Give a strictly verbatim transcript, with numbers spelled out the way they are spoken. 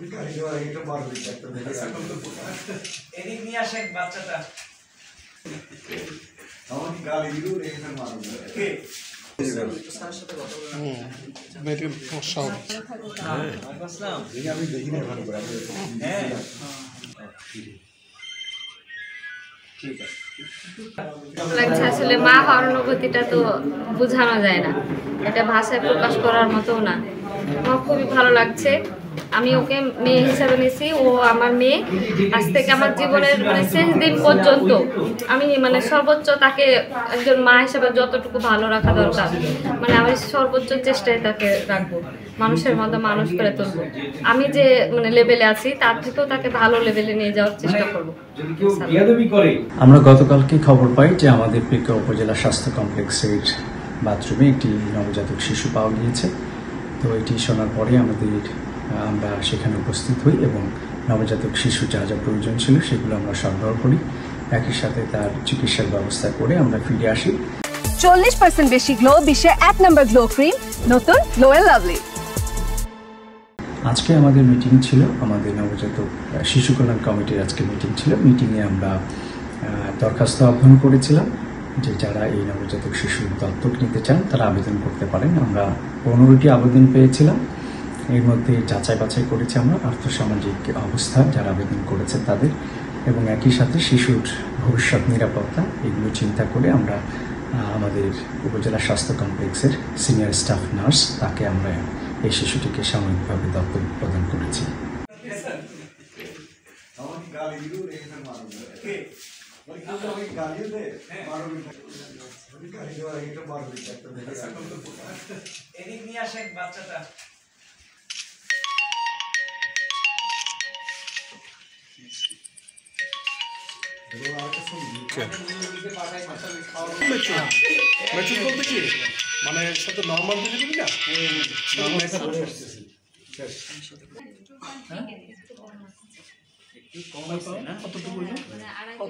বাচ্চাটা আমি দেখি না ভালো করে। লাগছে আসলে মা হওয়ার অনুভূতিটা তো বোঝানো যায় না, এটা ভাষায় প্রকাশ করার মতো না। আমার খুবই ভালো লাগছে, আমি ওকে মেয়ে হিসাবে নিয়েছি, ও আমার মেয়ে। আজ থেকে আমার জীবনের মানে শেষ দিন পর্যন্ত আমি মানে সর্বোচ্চ তাকে একজন মা হিসাবে যতটুকু ভালো রাখা দরকার মানে আমি সর্বোচ্চ চেষ্টায় তাকে রাখবো, মানুষের মতো মানুষ করে তুলবো। আমি যে মানে লেভেলে আছি তার থেকেও তাকে ভালো লেভেলে নিয়ে যাওয়ার চেষ্টা করবো। আমরা গতকালকে খবর পাই যে আমাদের পিকা উপজেলা স্বাস্থ্য কমপ্লেক্সের বাথরুমে একটি নবজাতক শিশু পাওয়া গিয়েছে। তো এটি শোনার পরে আমাদের আমরা সেখানে উপস্থিত হই এবং নবজাতক শিশু যা যা প্রয়োজন ছিল সেগুলো আমরা সরবরাহ করি, একই সাথে তার চিকিৎসার ব্যবস্থা করে আমরা ফিরে আসি। চল্লিশ পার্সেন্ট বেশি গ্লো বিশ্বে এক নম্বর গ্লো ক্রিম, নতুন গ্লো এন্ড লাভলি। আজকে আমাদের মিটিং ছিল, আমাদের নবজাতক শিশু কল্যাণ কমিটির আজকে মিটিং ছিল। মিটিংয়ে আমরা দরখাস্ত আহ্বান করেছিলাম যে যারা এই নবজাতক শিশুর দত্তক নিতে চান তারা আবেদন করতে পারেন। আমরা পনেরোটি আবেদন পেয়েছিলাম, এর মধ্যে যাচাই বাছাই করেছি আমরা আর্থসামাজিক অবস্থা যারা আবেদন করেছে তাদের, এবং একই সাথে শিশুর ভবিষ্যৎ নিরাপত্তা, এগুলো চিন্তা করে আমরা আমাদের উপজেলা স্বাস্থ্য কমপ্লেক্সের সিনিয়র স্টাফ নার্স তাকে আমরা এই শিশুটিকে সাময়িকভাবে দত্তক প্রদান করেছি। মানে সাথে নরমাল দিবি না, আমি এটা বলে আসতেছি একটু কম আছে না কতটুকু।